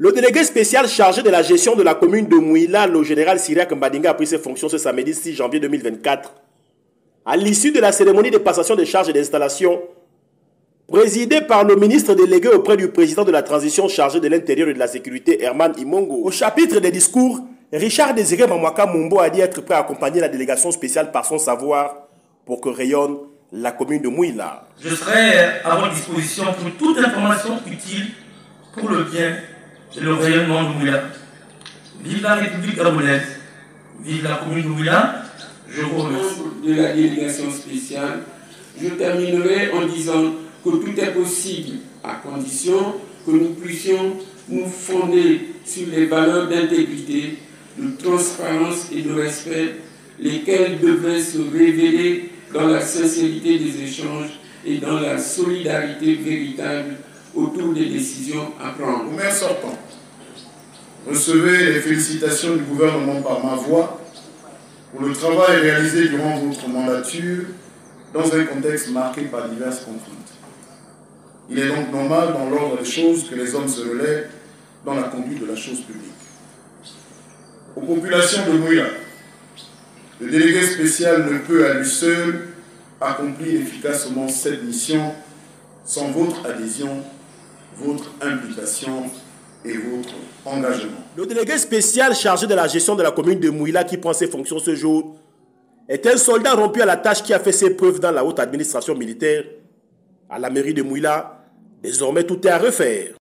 Le délégué spécial chargé de la gestion de la commune de Mouila, le général Cyriaque Mbadinga, a pris ses fonctions ce samedi 6 janvier 2024. À l'issue de la cérémonie de passation des charges et des installations, présidée par le ministre délégué auprès du président de la transition chargé de l'intérieur et de la sécurité, Herman Immongault. Au chapitre des discours, Richard Désiré Mamouaka Mumbo a dit être prêt à accompagner la délégation spéciale par son savoir pour que rayonne la commune de Mouila. Je serai à votre disposition pour toute information utile pour le bien et le rayonnement de Mouila. Vive la République gabonaise, vive la commune de Mouila. Je vous remercie. De la délégation spéciale, je terminerai en disant que tout est possible à condition que nous puissions nous fonder sur les valeurs d'intégrité, de transparence et de respect, lesquelles devraient se révéler dans la sincérité des échanges et dans la solidarité véritable autour des décisions à prendre. Maire sortant, recevez les félicitations du gouvernement par ma voix pour le travail réalisé durant votre mandature dans un contexte marqué par diverses contraintes. Il est donc normal, dans l'ordre des choses, que les hommes se relèvent dans la conduite de la chose publique. Aux populations de Mouila, le délégué spécial ne peut à lui seul accomplir efficacement cette mission sans votre adhésion, votre implication et votre engagement. Le délégué spécial chargé de la gestion de la commune de Mouila qui prend ses fonctions ce jour est un soldat rompu à la tâche qui a fait ses preuves dans la haute administration militaire. À la mairie de Mouila, désormais tout est à refaire.